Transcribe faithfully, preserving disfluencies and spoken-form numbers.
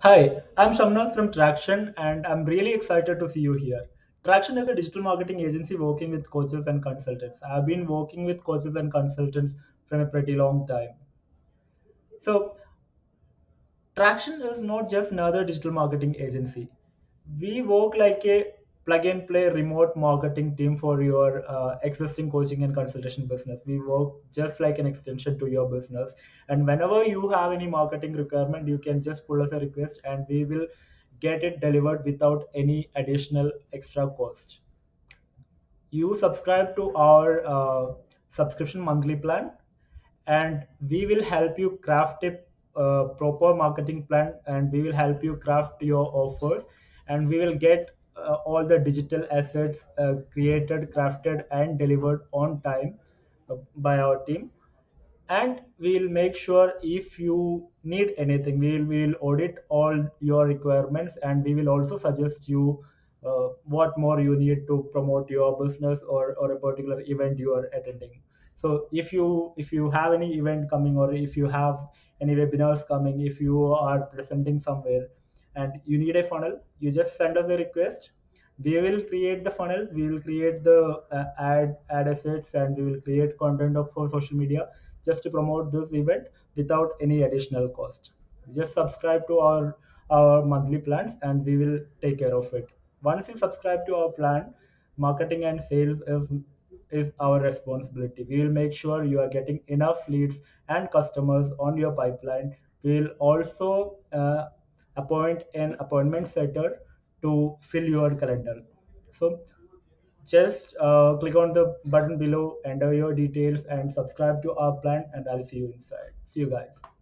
Hi, I'm Shamnas from Traction, and I'm really excited to see you here. Traction is a digital marketing agency working with coaches and consultants. I've been working with coaches and consultants for a pretty long time. So, Traction is not just another digital marketing agency. We work like a plug and play remote marketing team for your uh, existing coaching and consultation business. We work just like an extension to your business. And whenever you have any marketing requirement, you can just pull us a request and we will get it delivered without any additional extra cost. You subscribe to our uh, subscription monthly plan, and we will help you craft a uh, proper marketing plan, and we will help you craft your offers, and we will get Uh, all the digital assets uh, created, crafted, and delivered on time uh, by our team. And we'll make sure if you need anything, we will we'll audit all your requirements, and we will also suggest you uh, what more you need to promote your business or, or a particular event you are attending. So if you if you have any event coming, or if you have any webinars coming, if you are presenting somewhere, and you need a funnel, you just send us a request. We will create the funnels, we will create the uh, ad, ad assets, and we will create content of, for social media just to promote this event without any additional cost. Just subscribe to our, our monthly plans and we will take care of it. Once you subscribe to our plan, marketing and sales is, is our responsibility. We will make sure you are getting enough leads and customers on your pipeline. We will also uh, appoint an appointment setter to fill your calendar. So just uh, click on the button below, enter your details, and subscribe to our plan, and I'll see you inside. See you guys.